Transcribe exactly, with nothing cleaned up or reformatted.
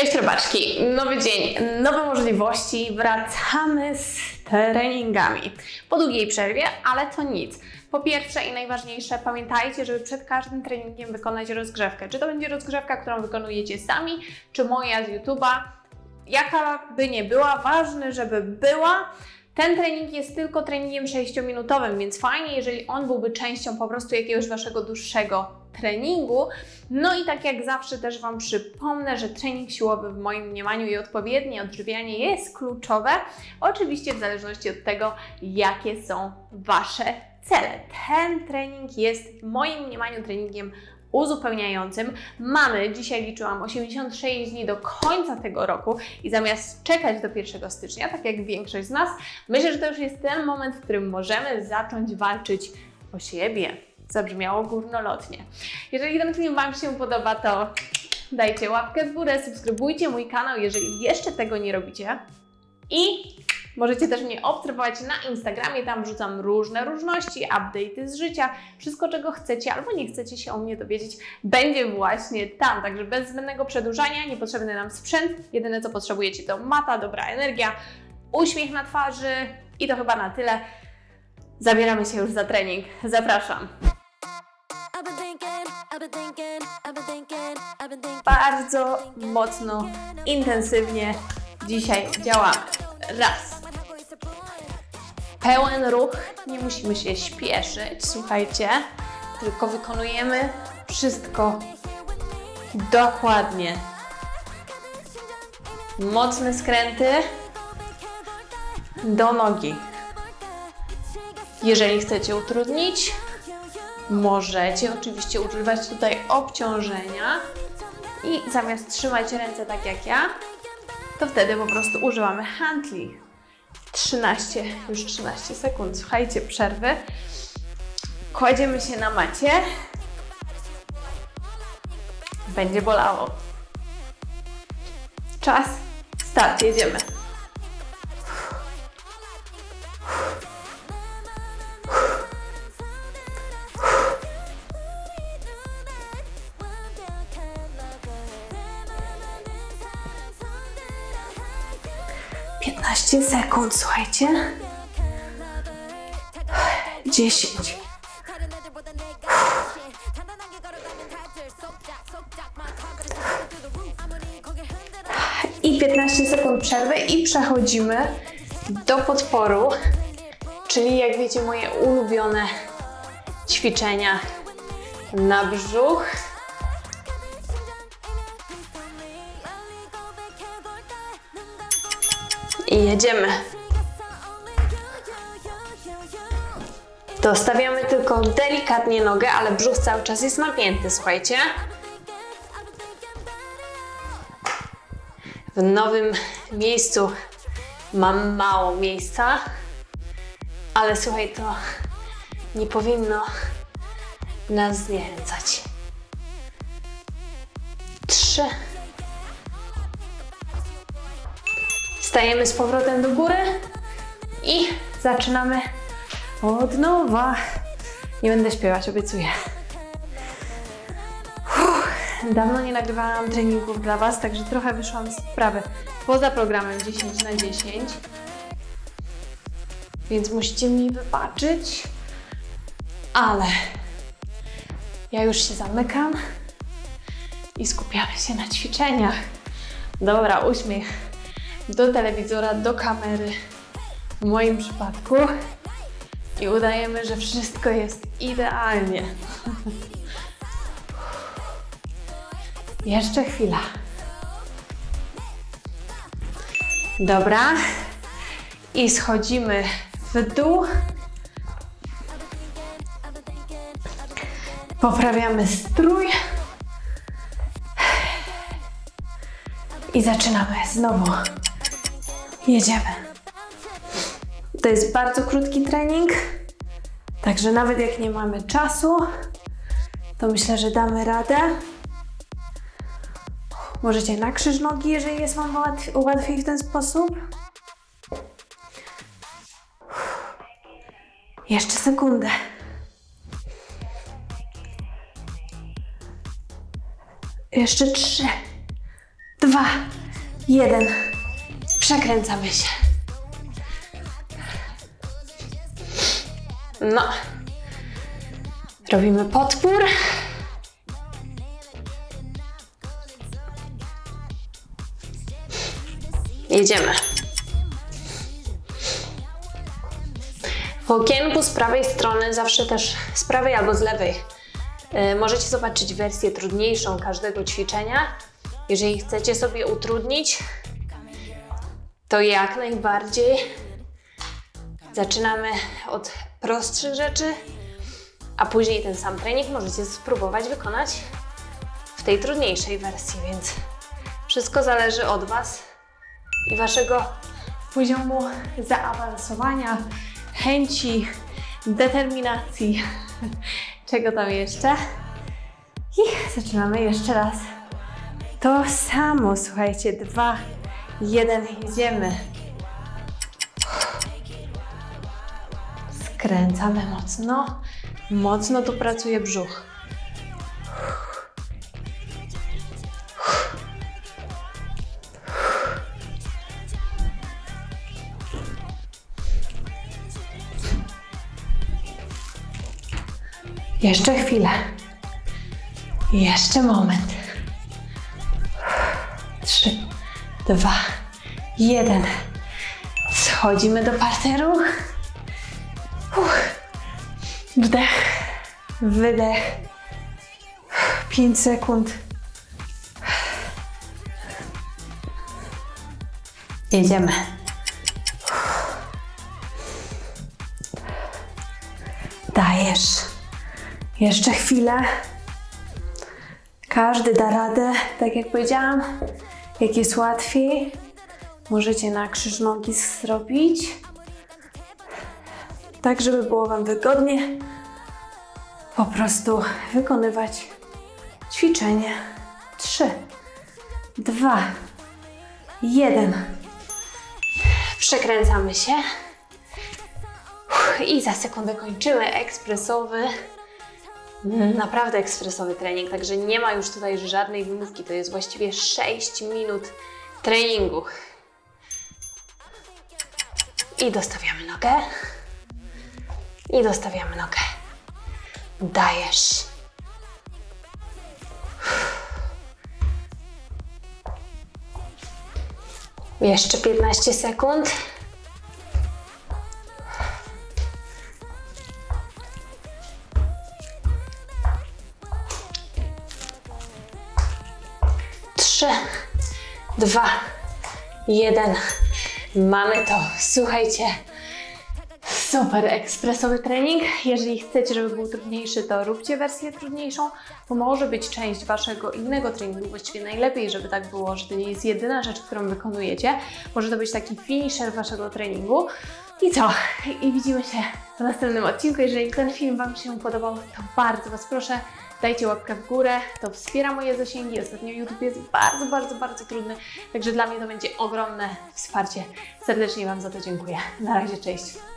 Cześć robaczki, nowy dzień, nowe możliwości, wracamy z treningami. Po długiej przerwie, ale to nic. Po pierwsze i najważniejsze, pamiętajcie, żeby przed każdym treningiem wykonać rozgrzewkę. Czy to będzie rozgrzewka, którą wykonujecie sami, czy moja z YouTube'a. Jaka by nie była, ważne, żeby była. Ten trening jest tylko treningiem sześciominutowym, więc fajnie, jeżeli on byłby częścią po prostu jakiegoś waszego dłuższego treningu. No i tak jak zawsze też wam przypomnę, że trening siłowy w moim mniemaniu i odpowiednie odżywianie jest kluczowe. Oczywiście w zależności od tego, jakie są wasze cele. Ten trening jest w moim mniemaniu treningiem uzupełniającym. Mamy, dzisiaj liczyłam, osiemdziesiąt sześć dni do końca tego roku i zamiast czekać do pierwszego stycznia, tak jak większość z nas, myślę, że to już jest ten moment, w którym możemy zacząć walczyć o siebie. Zabrzmiało górnolotnie. Jeżeli ten film wam się podoba, to dajcie łapkę w górę, subskrybujcie mój kanał, jeżeli jeszcze tego nie robicie. I możecie też mnie obserwować na Instagramie, tam wrzucam różne różności, update'y z życia, wszystko czego chcecie albo nie chcecie się o mnie dowiedzieć, będzie właśnie tam. Także bez zbędnego przedłużania, niepotrzebny nam sprzęt, jedyne co potrzebujecie to mata, dobra energia, uśmiech na twarzy i to chyba na tyle. Zabieramy się już za trening, zapraszam. Bardzo mocno, intensywnie dzisiaj działamy. Raz. Pełen ruch, nie musimy się śpieszyć, słuchajcie, tylko wykonujemy wszystko dokładnie. Mocne skręty do nogi. Jeżeli chcecie utrudnić, możecie oczywiście używać tutaj obciążenia i zamiast trzymać ręce tak jak ja, to wtedy po prostu używamy handli. trzynaście, już trzynaście sekund, słuchajcie, przerwy. Kładziemy się na macie. Będzie bolało. Czas, start, jedziemy. piętnaście sekund, słuchajcie. dziesięć. I piętnaście sekund przerwy i przechodzimy do podporu, czyli jak wiecie moje ulubione ćwiczenia na brzuch. I jedziemy. Dostawiamy tylko delikatnie nogę, ale brzuch cały czas jest napięty, słuchajcie. W nowym miejscu mam mało miejsca, ale słuchaj, to nie powinno nas zniechęcać. Trzy. Stajemy z powrotem do góry i zaczynamy od nowa. Nie będę śpiewać, obiecuję. Uff, dawno nie nagrywałam treningów dla was, także trochę wyszłam z sprawy poza programem dziesięć na dziesięć. Więc musicie mi wybaczyć, ale ja już się zamykam i skupiamy się na ćwiczeniach. Dobra, uśmiech do telewizora, do kamery w moim przypadku i udajemy, że wszystko jest idealnie. Jeszcze chwila. Dobra. I schodzimy w dół. Poprawiamy strój. I zaczynamy znowu. Jedziemy. To jest bardzo krótki trening, także nawet jak nie mamy czasu, to myślę, że damy radę. Możecie na krzyż nogi, jeżeli jest wam łatwiej w ten sposób. Jeszcze sekundę. Jeszcze trzy, dwa, dwa, jeden. Przekręcamy się. No. Robimy podpór. Jedziemy. W okienku z prawej strony, zawsze też z prawej albo z lewej, możecie zobaczyć wersję trudniejszą każdego ćwiczenia. Jeżeli chcecie sobie utrudnić, to jak najbardziej. Zaczynamy od prostszych rzeczy, a później ten sam trening możecie spróbować wykonać w tej trudniejszej wersji, więc wszystko zależy od Was i Waszego poziomu zaawansowania, chęci, determinacji, czego tam jeszcze. I zaczynamy jeszcze raz. To samo, słuchajcie, dwa, jeden, idziemy. Skręcamy mocno, mocno tu pracuje brzuch. Jeszcze chwilę. Jeszcze moment. Trzy, dwa, jeden. Schodzimy do parteru. Wdech, wydech. Pięć sekund. Jedziemy. Dajesz. Jeszcze chwilę. Każdy da radę, tak jak powiedziałam. Jak jest łatwiej, możecie na krzyż nogi zrobić. Tak, żeby było Wam wygodnie po prostu wykonywać ćwiczenie. Trzy, dwa, jeden. Przekręcamy się. I za sekundę kończymy ekspresowy. Naprawdę ekspresowy trening, także nie ma już tutaj żadnej wymówki. To jest właściwie sześć minut treningu. I dostawiamy nogę. I dostawiamy nogę. Dajesz. Jeszcze piętnaście sekund. Dwa, jeden. Mamy to. Słuchajcie, super ekspresowy trening. Jeżeli chcecie, żeby był trudniejszy, to róbcie wersję trudniejszą. To może być część Waszego innego treningu. Właściwie najlepiej, żeby tak było, że to nie jest jedyna rzecz, którą wykonujecie. Może to być taki finisher Waszego treningu. I co? I widzimy się w następnym odcinku. Jeżeli ten film Wam się podobał, to bardzo Was proszę, dajcie łapkę w górę, to wspiera moje zasięgi. Ostatnio YouTube jest bardzo, bardzo, bardzo trudny, także dla mnie to będzie ogromne wsparcie. Serdecznie Wam za to dziękuję. Na razie, cześć!